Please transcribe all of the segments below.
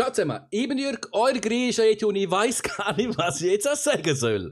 Schaut mal, ich bin Jürg, euer GrischaYeti und ich weiß gar nicht, was ich jetzt auch sagen soll.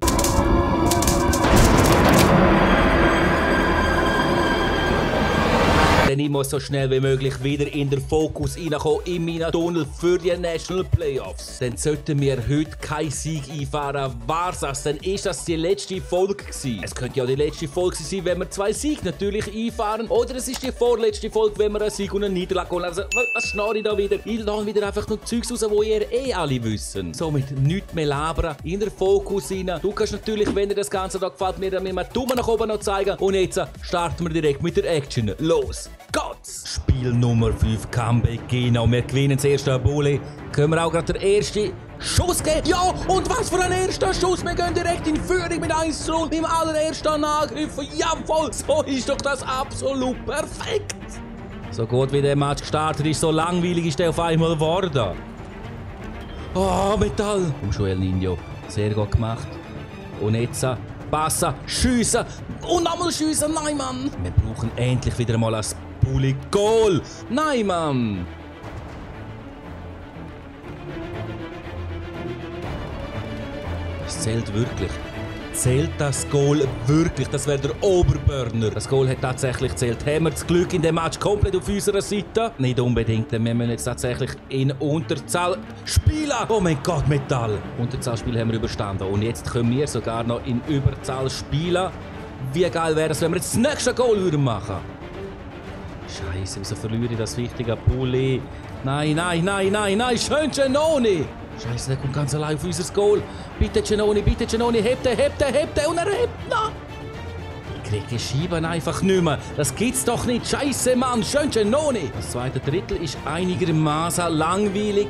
Denn ich muss so schnell wie möglich wieder in den Fokus reinkommen in meinen Tunnel für die National Playoffs. Denn sollten wir heute keinen Sieg einfahren, war's das, dann ist das die letzte Folge gewesen. Es könnte ja die letzte Folge sein, wenn wir zwei Siege natürlich einfahren. Oder es ist die vorletzte Folge, wenn wir einen Sieg und eine Niederlage holen. Also, was schnarre ich da wieder? Ich lasse wieder einfach nur Zeugs raus, die ihr eh alle wissen. Somit nichts mehr labern, in den Fokus rein. Du kannst natürlich, wenn dir das Ganze da gefällt, mir dann mit einem Daumen nach oben noch zeigen. Und jetzt starten wir direkt mit der Action. Los! Gott's! Spiel Nummer 5 kann beginnen. Wir gewinnen das erste Bulli. Können wir auch gerade den ersten Schuss geben? Ja! Und was für ein erster Schuss! Wir gehen direkt in Führung mit 1:0 im allerersten Angriff. Jawohl! So ist doch das absolut perfekt! So gut wie der Match gestartet ist, so langweilig ist der auf einmal geworden. Oh, Metall! Und Joel Nino. Sehr gut gemacht. Und jetzt... passen, schiessen und nochmal schiessen. Nein, Mann! Wir brauchen endlich wieder mal ein Bulli-Goal. Nein, Mann! Es zählt wirklich. Zählt das Goal wirklich? Das wäre der Oberburner. Das Goal hat tatsächlich gezählt. Haben wir das Glück in dem Match komplett auf unserer Seite? Nicht unbedingt, denn wir müssen jetzt tatsächlich in Unterzahl spielen. Oh mein Gott, Metall! Unterzahlspiel haben wir überstanden und jetzt können wir sogar noch in Überzahl spielen. Wie geil wäre es, wenn wir jetzt das nächste Goal würden machen? Scheiße, wieso verliere ich das wichtige Bulli? Nein, nein, nein, nein, nein, schön Genoni! Scheiße, der kommt ganz allein auf unser Goal. Bitte Genoni, hebt er und er hebt noch. Ich kriege die Scheiben einfach nicht mehr. Das gibt's doch nicht. Scheiße, Mann, schön Genoni. Das zweite Drittel ist einigermaßen langweilig.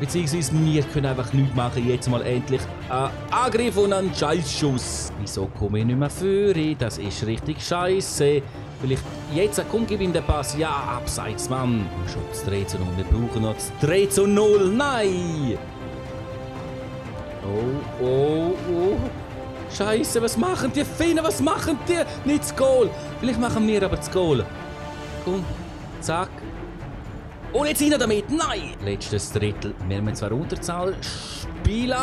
Beziehungsweise wir können einfach nichts machen. Jetzt mal endlich einen Angriff und einen Scheißschuss. Wieso komme ich nicht mehr vor? Das ist richtig scheiße. Vielleicht jetzt kommt ihm der Pass. Ja, abseits, Mann. Und schon das 3:0. Wir brauchen noch das 3:0. Nein! Oh, oh, oh. Scheiße, was machen die Finnen? Was machen die? Nicht das Goal. Vielleicht machen wir aber das Goal. Komm, zack. Und jetzt rein damit. Nein! Letztes Drittel. Wir müssen zwar Unterzahl spielen,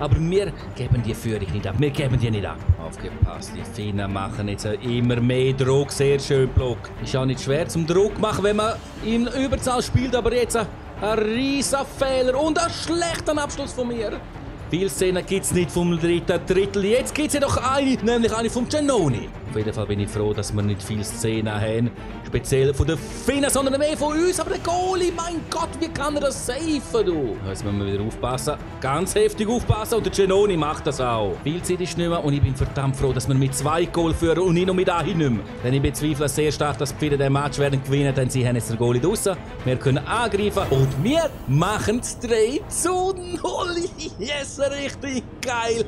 aber wir geben die Führung nicht ab. Wir geben die nicht ab. Aufgepasst, die Finnen machen jetzt immer mehr Druck. Sehr schön, Block. Ist auch nicht schwer zum Druck machen, wenn man in Überzahl spielt, aber jetzt ein riesen Fehler und ein schlechter Abschluss von mir. Viele Szenen gibt es nicht vom dritten Drittel. Jetzt gibt es ja doch eine, nämlich eine vom Genoni. Auf jeden Fall bin ich froh, dass wir nicht viele Szenen haben. Speziell von den Finnen, sondern mehr von uns. Aber der Goalie, mein Gott, wie kann er das safen, du? Jetzt müssen wir wieder aufpassen. Ganz heftig aufpassen und der Genoni macht das auch. Viel Zeit ist nicht mehr und ich bin verdammt froh, dass wir mit 2 Goal führen und nicht nur mit 1 nicht mehr. Denn ich bezweifle sehr stark, dass die Finnen den Match werden gewinnen, denn sie haben jetzt den Goalie draussen. Wir können angreifen und wir machen es 3:0. Yes! Richtig geil!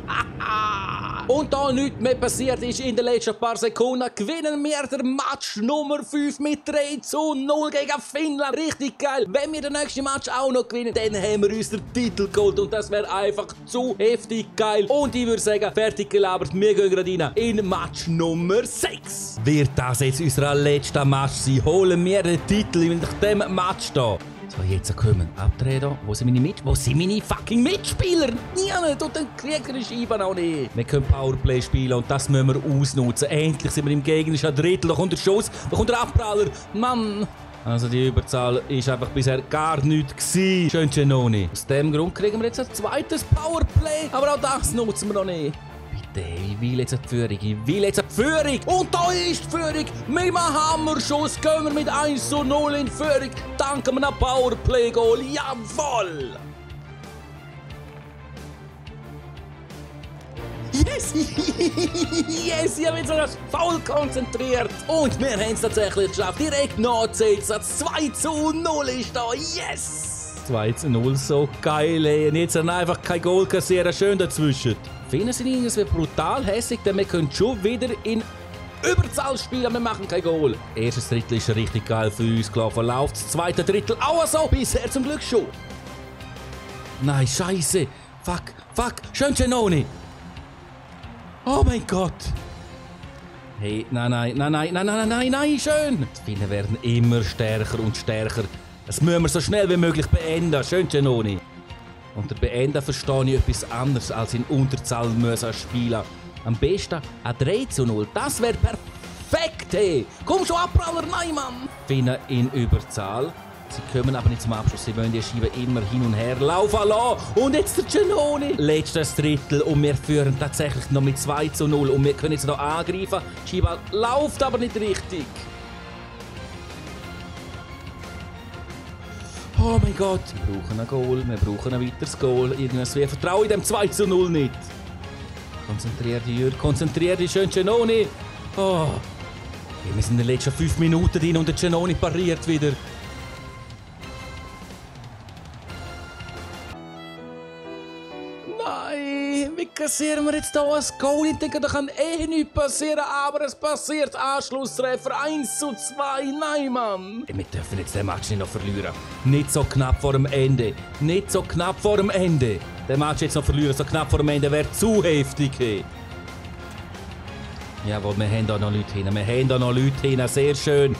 Und da nichts mehr passiert ist in den letzten paar Sekunden, gewinnen wir den Match Nummer 5 mit 3:0 gegen Finnland. Richtig geil! Wenn wir den nächsten Match auch noch gewinnen, dann haben wir unseren Titel geholt und das wäre einfach zu heftig geil. Und ich würde sagen, fertig gelabert, wir gehen gerade rein in Match Nummer 6. Wird das jetzt unser letzter Match sein? Holen wir den Titel nach dem Match hier. So, jetzt kommen. Abdrehen. Wo sind meine fucking Mitspieler? Niemand! Und dann kriegt er die Scheibe auch nicht. Wir können Powerplay spielen und das müssen wir ausnutzen. Endlich sind wir im gegnerischen Drittel. Da kommt der Schuss, da kommt der Abpraller. Mann! Also die Überzahl war einfach bisher gar nichts. Schön Genoni. Aus dem Grund kriegen wir jetzt ein zweites Powerplay. Aber auch das nutzen wir noch nicht. Ich will jetzt die Führung, ich will jetzt die Führung! Und da ist die Führung! Mit einem Hammerschuss gehen wir mit 1:0 in die Führung! Danke einem Powerplay-Goal! Jawohl! Yes! Yes! Ich habe mich so voll konzentriert! Und wir haben es tatsächlich geschafft! Direkt nachzusetzen! 2:0 ist da! Yes! 2:0, so geil, ey. Und jetzt einfach kein Goal kassieren, schön dazwischen. Finnen sind irgendwie brutal hässig, denn wir können schon wieder in Überzahl spielen, wir machen kein Goal. Erstes Drittel ist richtig geil für uns gelaufen, läuft das zweite Drittel auch so, bisher zum Glück schon. Nein, scheiße, fuck, schön Genoni. Oh mein Gott. Hey, nein, schön. Die Finnen werden immer stärker und stärker. Das müssen wir so schnell wie möglich beenden. Schön, Genoni. Unter Beenden verstehe ich etwas anderes als in Unterzahl müssen spielen. Am besten ein 3:0, das wäre perfekt! Hey. Komm schon, Abpraller, nein, Mann! Finnen in Überzahl. Sie kommen aber nicht zum Abschluss, sie wollen die Scheibe immer hin und her laufen lassen. Und jetzt der Genoni. Letztes Drittel und wir führen tatsächlich noch mit 2:0 und wir können jetzt noch angreifen. Die Scheibe läuft aber nicht richtig. Oh mein Gott, wir brauchen ein Goal, wir brauchen ein weiteres Goal. Irgendwie vertraue ich dem 2:0 nicht. Konzentrier dich, Jürg, konzentrier dich, schön Genoni. Oh. Wir sind in den letzten 5 Minuten drin und der Genoni pariert wieder. Wie kassieren wir jetzt hier ein Goal? Ich denke, da kann eh nichts passieren, aber es passiert. Anschlusstreffer 1:2. Nein, Mann! Wir dürfen jetzt den Match nicht noch verlieren. Nicht so knapp vor dem Ende. Nicht so knapp vor dem Ende. Den Match jetzt noch verlieren, so knapp vor dem Ende wäre zu heftig. Hey. Jawohl, wir haben da noch Leute hin. Wir haben da noch Leute hin. Sehr schön.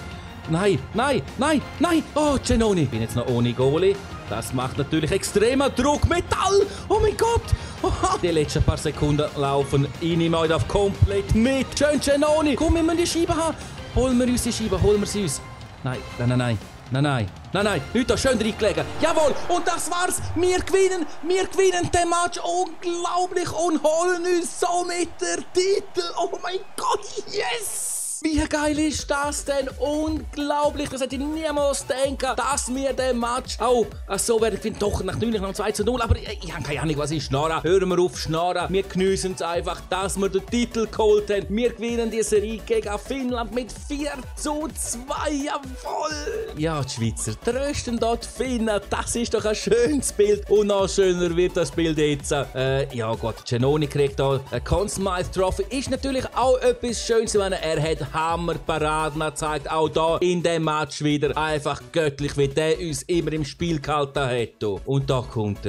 Nein, nein, nein, nein! Oh, Genoni! Ich bin jetzt noch ohne Goalie. Das macht natürlich extremen Druck. Metall! Oh mein Gott! Oha. Die letzten paar Sekunden laufen. Ich nehme euch auf komplett mit. Schön, Genoni! Komm, wir müssen die Scheibe haben. Holen wir uns die Scheibe, holen wir sie uns. Nein, nein, nein, nein, nein, nein, nein, nein. Leute, da schön reingelegen. Jawohl! Und das war's. Wir gewinnen den Match. Unglaublich. Und holen uns somit den Titel. Oh mein Gott, yes! Wie geil ist das denn? Unglaublich! Das hätte ich niemals gedacht, dass wir den Match auch so werden. Ich finde doch natürlich noch 2:0, aber ich habe keine Ahnung, was ich schnarre. Hören wir auf schnarren. Wir geniessen es einfach, dass wir den Titel geholt haben. Wir gewinnen die Serie gegen Finnland mit 4:2. Jawohl! Ja, die Schweizer trösten dort Finnen. Das ist doch ein schönes Bild. Und noch schöner wird das Bild jetzt. Ja Gott, Genoni kriegt da eine Conn Smythe Trophy. Ist natürlich auch etwas Schönes, wenn er hat. Hammerparaden zeigt auch da in dem Match wieder einfach göttlich, wie der uns immer im Spiel gehalten hat. Und da kommt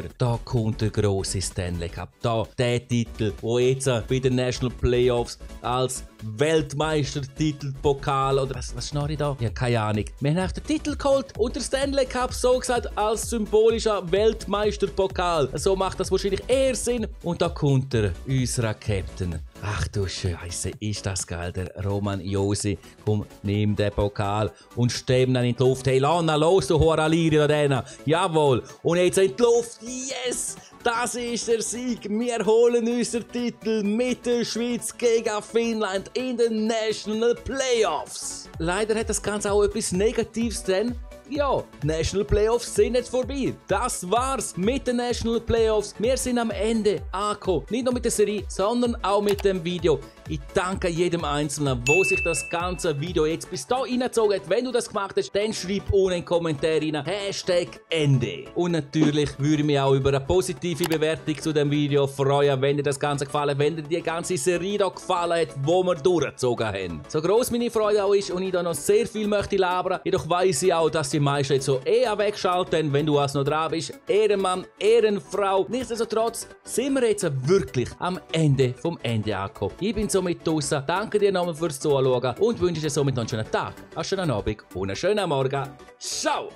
der grosse Stanley Cup. Da der Titel, wo jetzt bei den National Playoffs als Weltmeistertitel, Pokal oder was schnarre ich da? Ja, keine Ahnung. Wir haben auch den Titel geholt und der Stanley Cup so gesagt als symbolischer Weltmeisterpokal. So macht das wahrscheinlich eher Sinn. Und da kommt er, unser Captain. Ach du Scheiße, ist das geil, der Roman Josi. Komm, nimm den Pokal und stemm dann in die Luft. Hey, Lana, los, du Horaliri da drin. Jawohl. Und jetzt in die Luft. Yes! Das ist der Sieg. Wir holen unseren Titel mit der Schweiz gegen Finnland in den National Playoffs. Leider hat das Ganze auch etwas Negatives, denn ja, National Playoffs sind jetzt vorbei. Das war's mit den National Playoffs. Wir sind am Ende angekommen. Nicht nur mit der Serie, sondern auch mit dem Video. Ich danke jedem Einzelnen, der sich das ganze Video jetzt bis da reingezogen hat. Wenn du das gemacht hast, dann schreib unten in die Kommentare rein. #Ende. Und natürlich würde ich mich auch über eine positive Bewertung zu dem Video freuen, wenn dir das Ganze gefallen hat, wenn dir die ganze Serie da gefallen hat, die wir durchgezogen haben. So gross meine Freude auch ist und ich da noch sehr viel möchte labern, jedoch weiss ich auch, dass die meisten jetzt so eher wegschalten, wenn du also noch dran bist. Ehrenmann, Ehrenfrau. Nichtsdestotrotz sind wir jetzt wirklich am Ende vom Ende angekommen. Ich bin somit draußen. Danke dir nochmal fürs Zuschauen und wünsche dir somit noch einen schönen Tag, einen schönen Abend und einen schönen Morgen. Ciao!